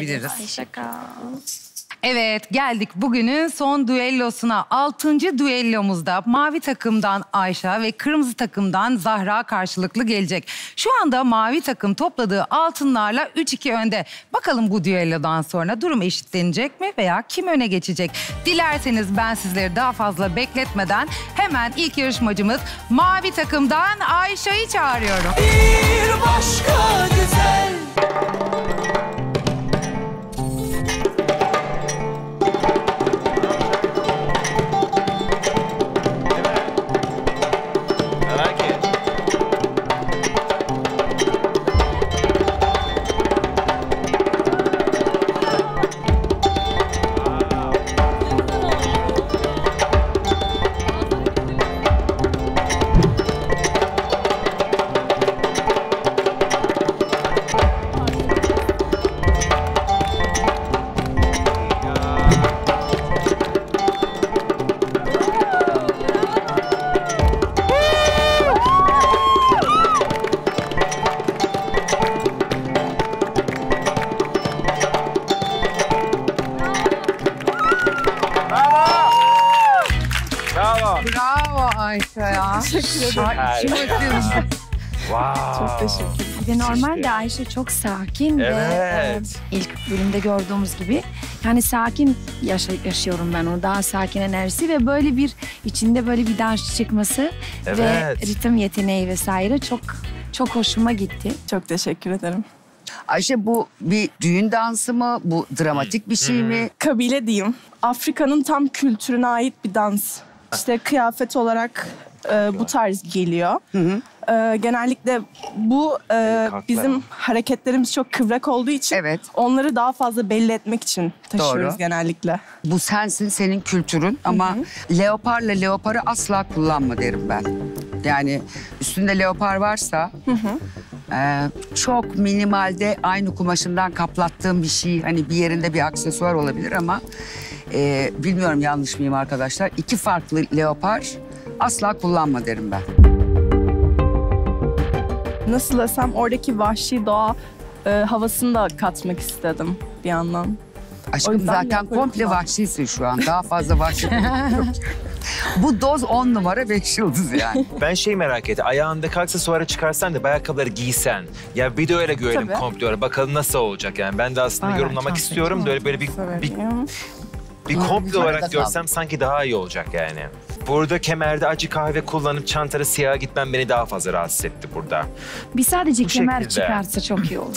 Biliriz. Ay şaka. Evet, geldik bugünün son düellosuna. 6. düellomuzda mavi takımdan Ayşe ve kırmızı takımdan Zahra karşılıklı gelecek. Şu anda mavi takım topladığı altınlarla 3-2 önde. Bakalım bu düellodan sonra durum eşitlenecek mi veya kim öne geçecek? Dilerseniz ben sizleri daha fazla bekletmeden hemen ilk yarışmacımız mavi takımdan Ayşe'yi çağırıyorum. Bir başka güzel. Çok teşekkür ederim. Normalde Ayşe çok sakin, evet, ve ilk bölümde gördüğümüz gibi yani sakin yaşıyorum ben onu. Daha sakin enerjisi ve böyle bir içinde böyle bir dans çıkması, evet, ve ritim yeteneği vesaire çok hoşuma gitti. Çok teşekkür ederim. Ayşe, bu bir düğün dansı mı? Bu dramatik bir şey mi? Kabile diyeyim. Afrika'nın tam kültürüne ait bir dans. İşte kıyafet olarak bu tarz geliyor. Genellikle bu bizim hareketlerimiz çok kıvrak olduğu için, evet, onları daha fazla belli etmek için taşıyoruz. Doğru. Genellikle. Bu sensin, senin kültürün ama leoparla leoparı asla kullanma derim ben. Yani üstünde leopar varsa çok minimalde aynı kumaşından kaplattığım bir şey, hani bir yerinde bir aksesuar olabilir ama bilmiyorum yanlış mıyım arkadaşlar, 2 farklı leopar asla kullanma derim ben. Nasıl desem, oradaki vahşi doğa havasını da katmak istedim bir yandan. Aşkım zaten komple vahşisin şu an. Daha fazla vahşi. Bu doz 10 numara 5 yıldız yani. Ben şey merak ettim. Ayağındaki aksesuarı çıkarsan da ayakkabıları giysen. Ya bir de öyle görelim, tabii, komple öyle. Bakalım nasıl olacak yani. Ben de aslında yorumlamak istiyorum. Böyle bir komple olarak görsem sanki daha iyi olacak yani. Burada kemerde acı kahve kullanıp çantada siyah gitmem beni daha fazla rahatsız etti burada. Bir sadece bu kemer şekilde çıkarsa çok iyi olur.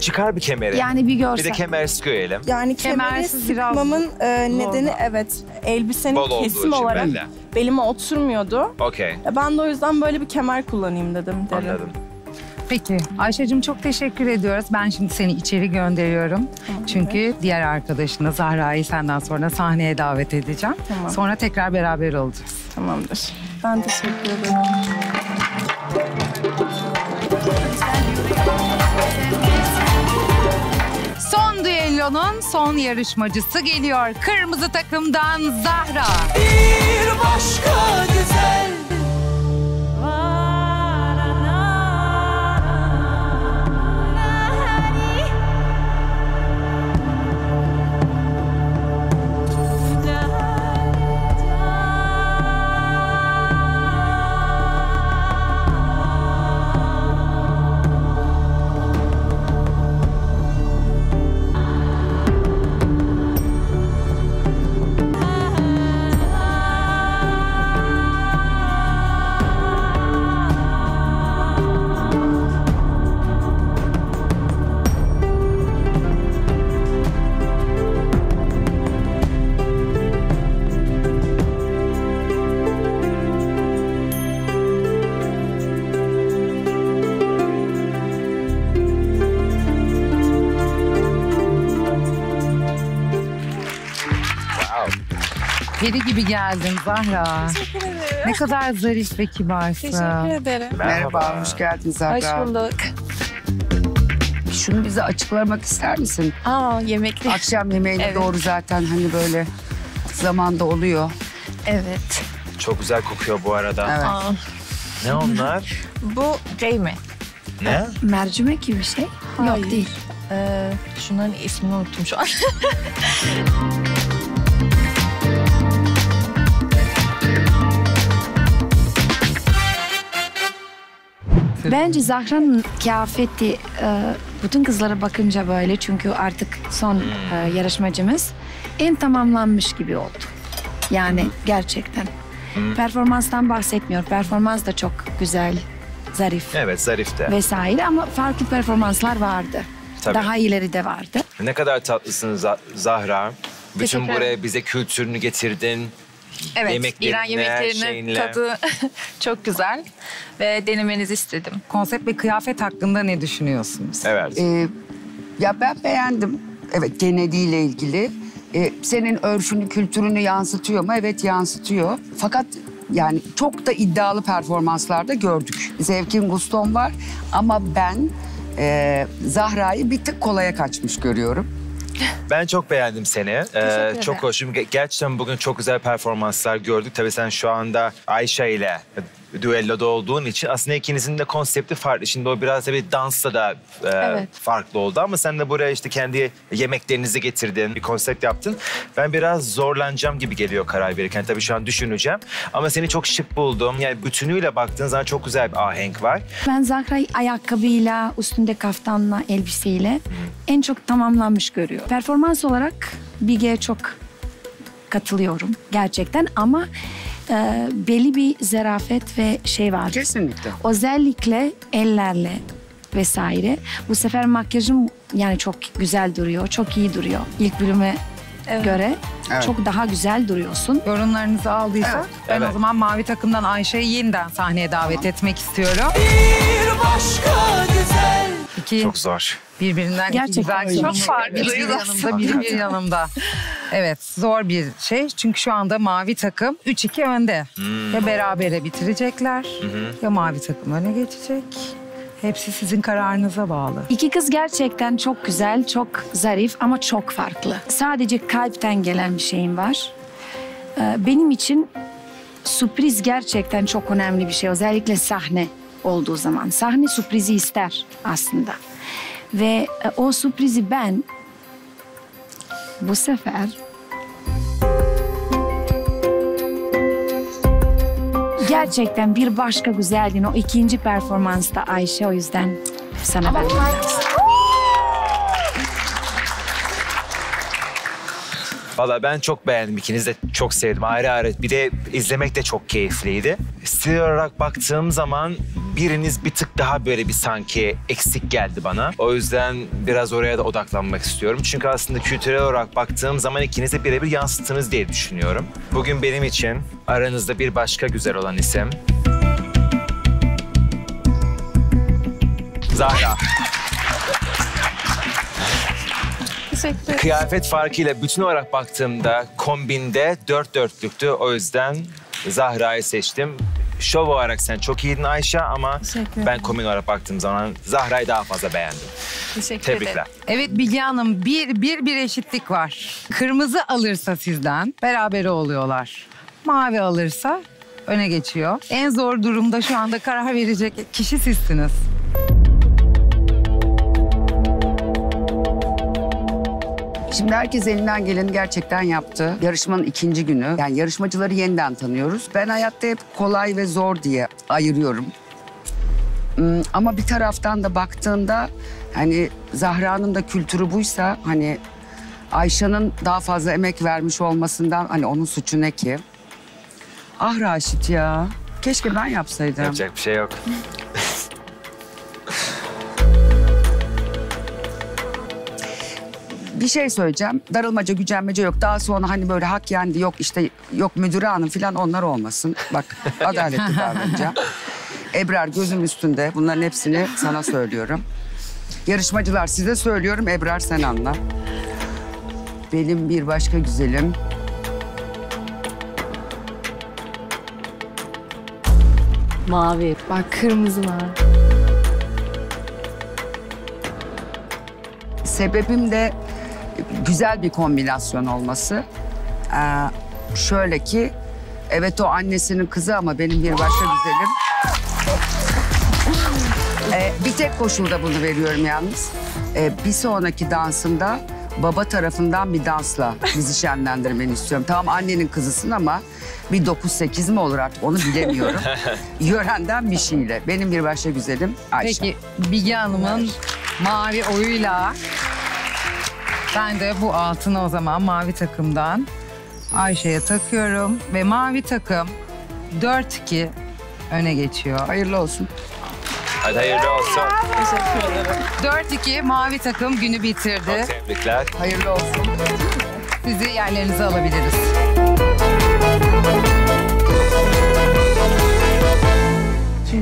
Çıkar bir kemeri. Yani bir görsen. Bir de kemer sıkıyelim. Yani kemeri sıkmamın nedeni evet elbisenin bol kesim olarak belime oturmuyordu. Okay. Ben de o yüzden böyle bir kemer kullanayım dedim. Anladım. Peki Ayşe'cim, çok teşekkür ediyoruz. Ben şimdi seni içeri gönderiyorum. Tamam, çünkü diğer arkadaşını Zahra'yı senden sonra sahneye davet edeceğim. Tamam. Sonra tekrar beraber olacağız. Tamamdır. Ben teşekkür ederim. Son düellonun son yarışmacısı geliyor. Kırmızı takımdan Zahra. Bir başka güzel. Geri gibi geldin Zahra. Teşekkür ederim. Ne kadar zarif ve kibarsın. Teşekkür ederim. Merhaba, hoş geldin Zahra. Hoş bulduk. Şunu bize açıklamak ister misin? Yemekli. Akşam yemeğine doğru zaten hani böyle zamanda oluyor. Evet. Çok güzel kokuyor bu arada. Evet. Ne onlar? Bu değme. Ne? Mercimek gibi bir şey. Hayır. Yok değil. Şunların ismini unuttum şu an. Bence Zahra'nın kıyafeti bütün kızlara bakınca böyle, çünkü artık son yarışmacımız en tamamlanmış gibi oldu. Yani gerçekten. Performanstan bahsetmiyor. Performans da çok güzel, zarif. Evet, zarif de. Vesaire, ama farklı performanslar vardı. Tabii. Daha ileri de vardı. Ne kadar tatlısınız Zahra. Bütün buraya bize kültürünü getirdin. Evet, İran yemeklerinin tadı çok güzel ve denemenizi istedim. Konsept ve kıyafet hakkında ne düşünüyorsunuz? Evet. Ya ben beğendim. Evet, geneliyle ilgili. Senin örfünü, kültürünü yansıtıyor mu? Evet, yansıtıyor. Fakat yani çok da iddialı performanslarda gördük. Zevkin, guston var ama ben Zahra'yı bir tık kolaya kaçmış görüyorum. Ben çok beğendim seni. Çok hoşum. Gerçekten bugün çok güzel performanslar gördük. Tabii sen şu anda Ayşe ile düelloda olduğun için aslında ikinizin de konsepti farklı. Şimdi o biraz tabii dansla da farklı oldu ama sen de buraya işte kendi yemeklerinizi getirdin, bir konsept yaptın. Ben biraz zorlanacağım gibi geliyor karar verirken. Tabii şu an düşüneceğim ama seni çok şık buldum. Yani bütünüyle baktığın zaman çok güzel bir ahenk var. Ben Zahra'yı ayakkabıyla, üstünde kaftanla, elbiseyle en çok tamamlanmış görüyorum. Performans olarak Big'e çok katılıyorum gerçekten ama belli bir zarafet ve şey var. Kesinlikle. Özellikle ellerle vesaire. Bu sefer makyajım yani çok güzel duruyor, çok iyi duruyor. İlk bölüme göre çok daha güzel duruyorsun. Yorumlarınızı aldıysak ben o zaman mavi takımdan Ayşe'yi yeniden sahneye davet etmek istiyorum. Bir başka güzel. Çok zor. Birbirinden gerçekten güzel. Çok farklı. Biri yanımda, biri yanımda. Evet, zor bir şey. Çünkü şu anda mavi takım 3-2 önde. Ya berabere bitirecekler ya mavi takım öne geçecek. Hepsi sizin kararınıza bağlı. İki kız gerçekten çok güzel, çok zarif ama çok farklı. Sadece kalpten gelen bir şeyim var. Benim için sürpriz gerçekten çok önemli bir şey. Özellikle sahne olduğu zaman. Sahne sürprizi ister aslında. Ve o sürprizi ben bu sefer gerçekten bir başka güzeldin o ikinci performansta Ayşe, o yüzden sana verdim. Valla ben çok beğendim, ikinizi de çok sevdim ayrı ayrı. Bir de izlemek de çok keyifliydi. Stil olarak baktığım zaman biriniz bir tık daha böyle bir sanki eksik geldi bana. O yüzden biraz oraya da odaklanmak istiyorum. Çünkü aslında kültürel olarak baktığım zaman ikiniz de birebir yansıttınız diye düşünüyorum. Bugün benim için aranızda bir başka güzel olan isim Zahra. Kıyafet farkıyla bütün olarak baktığımda kombinde 4-4'lüktü. O yüzden Zahra'yı seçtim. Şov olarak sen çok iyiydin Ayşe ama ben kombin olarak baktığım zaman Zahra'yı daha fazla beğendim. Tebrikler. Evet Bilge Hanım, bir eşitlik var. Kırmızı alırsa sizden berabere oluyorlar. Mavi alırsa öne geçiyor. En zor durumda şu anda karar verecek kişi sizsiniz. Şimdi herkes elinden geleni gerçekten yaptı. Yarışmanın ikinci günü. Yani yarışmacıları yeniden tanıyoruz. Ben hayatta hep kolay ve zor diye ayırıyorum. Ama bir taraftan da baktığında hani Zahra'nın da kültürü buysa hani Ayşe'nin daha fazla emek vermiş olmasından hani onun suçu ne ki? Ah Raşit ya. Keşke ben yapsaydım. Yapacak bir şey yok. Bir şey söyleyeceğim. Darılmaca, gücenmece yok. Daha sonra hani böyle hak yendi, yok işte yok müdüre hanım falan, onlar olmasın. Bak adaletli davranacağım. Ebrar gözüm üstünde. Bunların hepsini sana söylüyorum. Yarışmacılar size söylüyorum. Ebrar sen anla. Benim bir başka güzelim. Mavi. Bak kırmızı mavi. Sebebim de güzel bir kombinasyon olması. Şöyle ki, evet o annesinin kızı ama benim bir başka güzelim. Bir tek koşulda bunu veriyorum yalnız. Bir sonraki dansımda baba tarafından bir dansla bizi şenlendirmeni istiyorum. Tamam annenin kızısın ama bir 9-8 mi olur artık onu bilemiyorum. Yörenden bir şeyle. Benim bir başka güzelim Ayşe. Peki Bilge Hanım'ın mavi oyuyla ben de bu altını o zaman mavi takımdan Ayşe'ye takıyorum. Ve mavi takım 4-2 öne geçiyor. Hayırlı olsun. Hadi hayırlı olsun. Teşekkür ederim. 4-2 mavi takım günü bitirdi. Çok tebrikler. Hayırlı olsun. Sizi yerlerinize alabiliriz.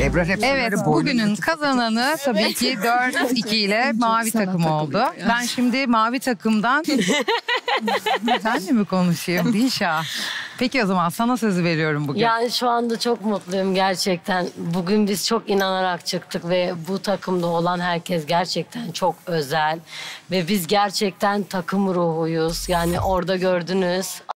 Ebrar hep evet, bugünün kazananı tabii ki 4-2 ile mavi takım oldu. Ya. Ben şimdi mavi takımdan... Sen de mi konuşayım? Dilşah. Peki o zaman sana sözü veriyorum bugün. Yani şu anda çok mutluyum gerçekten. Bugün biz çok inanarak çıktık ve bu takımda olan herkes gerçekten çok özel. Ve biz gerçekten takım ruhuyuz. Yani orada gördünüz.